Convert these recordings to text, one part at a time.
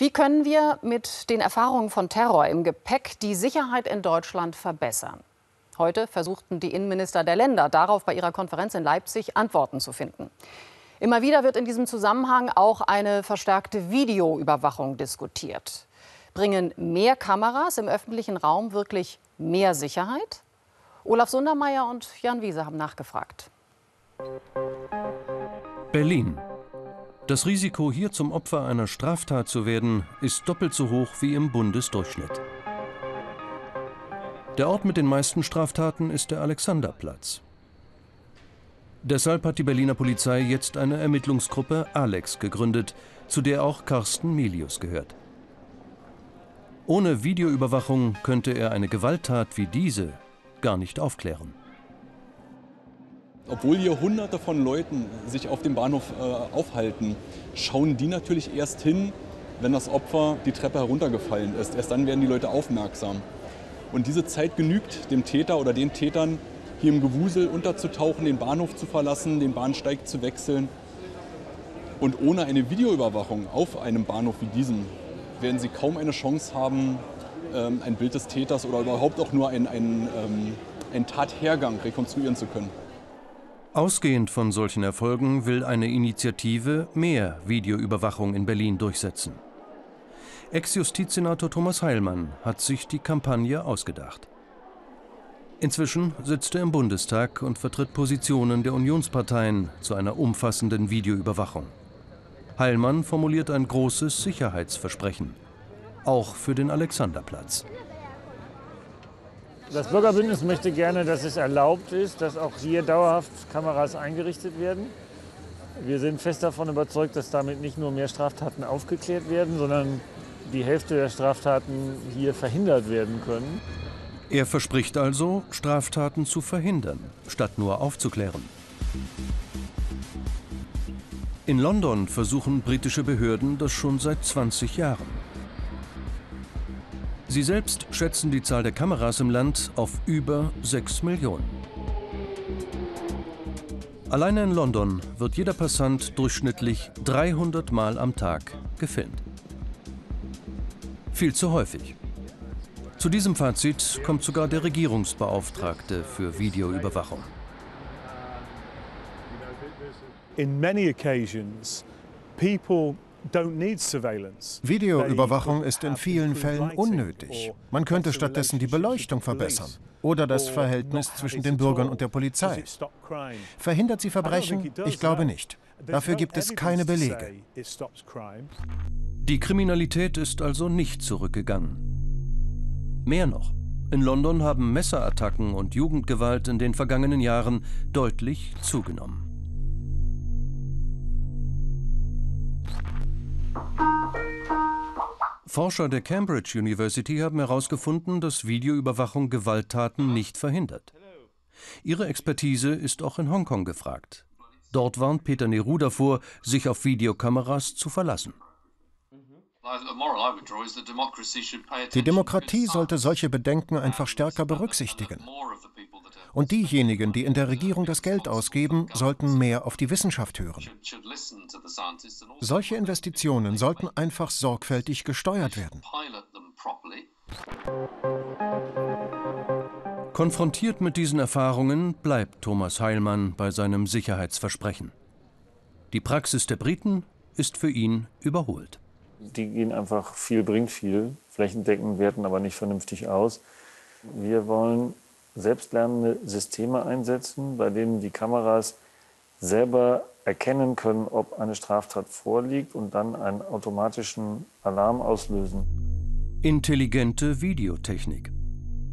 Wie können wir mit den Erfahrungen von Terror im Gepäck die Sicherheit in Deutschland verbessern? Heute versuchten die Innenminister der Länder darauf bei ihrer Konferenz in Leipzig Antworten zu finden. Immer wieder wird in diesem Zusammenhang auch eine verstärkte Videoüberwachung diskutiert. Bringen mehr Kameras im öffentlichen Raum wirklich mehr Sicherheit? Olaf Sundermeier und Jan Wiese haben nachgefragt. Berlin. Das Risiko, hier zum Opfer einer Straftat zu werden, ist doppelt so hoch wie im Bundesdurchschnitt. Der Ort mit den meisten Straftaten ist der Alexanderplatz. Deshalb hat die Berliner Polizei jetzt eine Ermittlungsgruppe Alex gegründet, zu der auch Carsten Melius gehört. Ohne Videoüberwachung könnte er eine Gewalttat wie diese gar nicht aufklären. Obwohl hier Hunderte von Leuten sich auf dem Bahnhof aufhalten, schauen die natürlich erst hin, wenn das Opfer die Treppe heruntergefallen ist. Erst dann werden die Leute aufmerksam. Und diese Zeit genügt dem Täter oder den Tätern, hier im Gewusel unterzutauchen, den Bahnhof zu verlassen, den Bahnsteig zu wechseln. Und ohne eine Videoüberwachung auf einem Bahnhof wie diesem werden sie kaum eine Chance haben, ein Bild des Täters oder überhaupt auch nur einen Tathergang rekonstruieren zu können. Ausgehend von solchen Erfolgen will eine Initiative mehr Videoüberwachung in Berlin durchsetzen. Ex-Justizsenator Thomas Heilmann hat sich die Kampagne ausgedacht. Inzwischen sitzt er im Bundestag und vertritt Positionen der Unionsparteien zu einer umfassenden Videoüberwachung. Heilmann formuliert ein großes Sicherheitsversprechen, auch für den Alexanderplatz. Das Bürgerbündnis möchte gerne, dass es erlaubt ist, dass auch hier dauerhaft Kameras eingerichtet werden. Wir sind fest davon überzeugt, dass damit nicht nur mehr Straftaten aufgeklärt werden, sondern die Hälfte der Straftaten hier verhindert werden können. Er verspricht also, Straftaten zu verhindern, statt nur aufzuklären. In London versuchen britische Behörden das schon seit 20 Jahren. Sie selbst schätzen die Zahl der Kameras im Land auf über 6 Millionen. Alleine in London wird jeder Passant durchschnittlich 300 Mal am Tag gefilmt. Viel zu häufig. Zu diesem Fazit kommt sogar der Regierungsbeauftragte für Videoüberwachung. In many occasions, people Videoüberwachung ist in vielen Fällen unnötig. Man könnte stattdessen die Beleuchtung verbessern oder das Verhältnis zwischen den Bürgern und der Polizei. Verhindert sie Verbrechen? Ich glaube nicht. Dafür gibt es keine Belege. Die Kriminalität ist also nicht zurückgegangen. Mehr noch, in London haben Messerattacken und Jugendgewalt in den vergangenen Jahren deutlich zugenommen. Forscher der Cambridge University haben herausgefunden, dass Videoüberwachung Gewalttaten nicht verhindert. Ihre Expertise ist auch in Hongkong gefragt. Dort warnt Peter Neruda vor, sich auf Videokameras zu verlassen. Die Demokratie sollte solche Bedenken einfach stärker berücksichtigen. Und diejenigen, die in der Regierung das Geld ausgeben, sollten mehr auf die Wissenschaft hören. Solche Investitionen sollten einfach sorgfältig gesteuert werden. Konfrontiert mit diesen Erfahrungen bleibt Thomas Heilmann bei seinem Sicherheitsversprechen. Die Praxis der Briten ist für ihn überholt. Die gehen einfach viel bringt viel, flächendeckend, werten aber nicht vernünftig aus. Wir wollen selbstlernende Systeme einsetzen, bei denen die Kameras selber erkennen können, ob eine Straftat vorliegt und dann einen automatischen Alarm auslösen. Intelligente Videotechnik.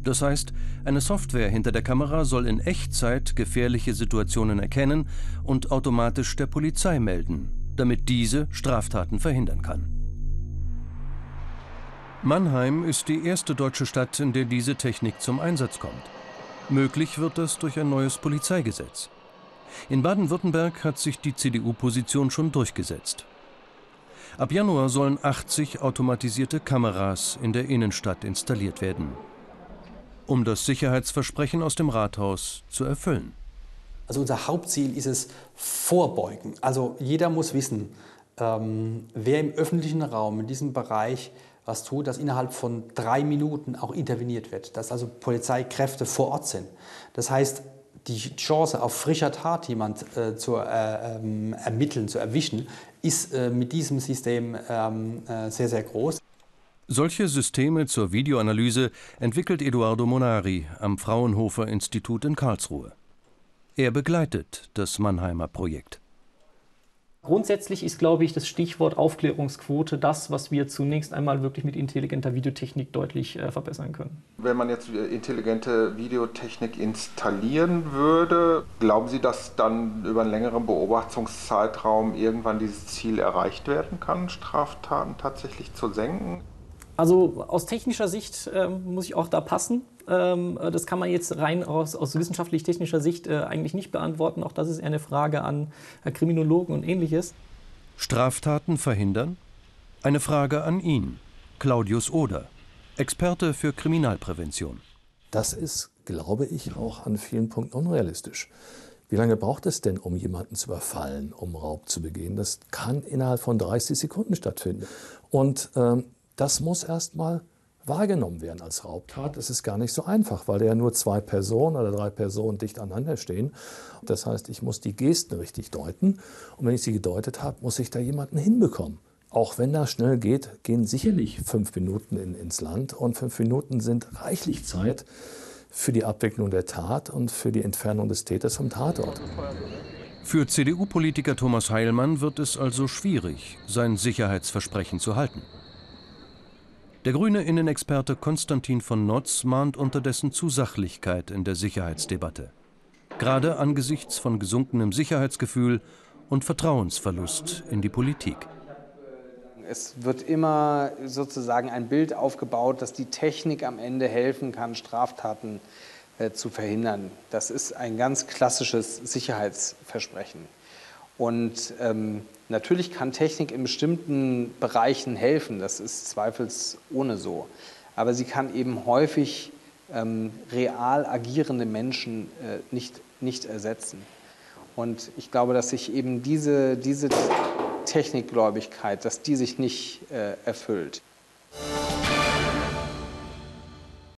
Das heißt, eine Software hinter der Kamera soll in Echtzeit gefährliche Situationen erkennen und automatisch der Polizei melden, damit diese Straftaten verhindern kann. Mannheim ist die erste deutsche Stadt, in der diese Technik zum Einsatz kommt. Möglich wird das durch ein neues Polizeigesetz. In Baden-Württemberg hat sich die CDU-Position schon durchgesetzt. Ab Januar sollen 80 automatisierte Kameras in der Innenstadt installiert werden, um das Sicherheitsversprechen aus dem Rathaus zu erfüllen. Also unser Hauptziel ist es, vorbeugen. Also jeder muss wissen, wer im öffentlichen Raum in diesem Bereich was tut, dass innerhalb von 3 Minuten auch interveniert wird, dass also Polizeikräfte vor Ort sind. Das heißt, die Chance, auf frischer Tat jemand zu ermitteln, zu erwischen, ist mit diesem System sehr, sehr groß. Solche Systeme zur Videoanalyse entwickelt Eduardo Monari am Fraunhofer-Institut in Karlsruhe. Er begleitet das Mannheimer Projekt. Grundsätzlich ist, glaube ich, das Stichwort Aufklärungsquote das, was wir zunächst einmal wirklich mit intelligenter Videotechnik deutlich verbessern können. Wenn man jetzt intelligente Videotechnik installieren würde, glauben Sie, dass dann über einen längeren Beobachtungszeitraum irgendwann dieses Ziel erreicht werden kann, Straftaten tatsächlich zu senken? Also aus technischer Sicht muss ich auch da passen. Das kann man jetzt rein aus wissenschaftlich-technischer Sicht eigentlich nicht beantworten. Auch das ist eher eine Frage an Kriminologen und Ähnliches. Straftaten verhindern? Eine Frage an ihn, Claudius Oder, Experte für Kriminalprävention. Das ist, glaube ich, auch an vielen Punkten unrealistisch. Wie lange braucht es denn, um jemanden zu überfallen, um Raub zu begehen? Das kann innerhalb von 30 Sekunden stattfinden. Und das muss erstmal wahrgenommen werden als Raubtat. Das ist gar nicht so einfach, weil ja nur 2 Personen oder 3 Personen dicht aneinander stehen. Das heißt, ich muss die Gesten richtig deuten. Und wenn ich sie gedeutet habe, muss ich da jemanden hinbekommen. Auch wenn das schnell geht, gehen sicherlich 5 Minuten ins Land. Und 5 Minuten sind reichlich Zeit für die Abwicklung der Tat und für die Entfernung des Täters vom Tatort. Für CDU-Politiker Thomas Heilmann wird es also schwierig, sein Sicherheitsversprechen zu halten. Der grüne Innenexperte Konstantin von Notz mahnt unterdessen zu Sachlichkeit in der Sicherheitsdebatte. Gerade angesichts von gesunkenem Sicherheitsgefühl und Vertrauensverlust in die Politik. Es wird immer sozusagen ein Bild aufgebaut, dass die Technik am Ende helfen kann, Straftaten zu verhindern. Das ist ein ganz klassisches Sicherheitsversprechen. Und natürlich kann Technik in bestimmten Bereichen helfen, das ist zweifelsohne so. Aber sie kann eben häufig real agierende Menschen nicht ersetzen. Und ich glaube, dass sich eben diese Technikgläubigkeit, dass die sich nicht erfüllt.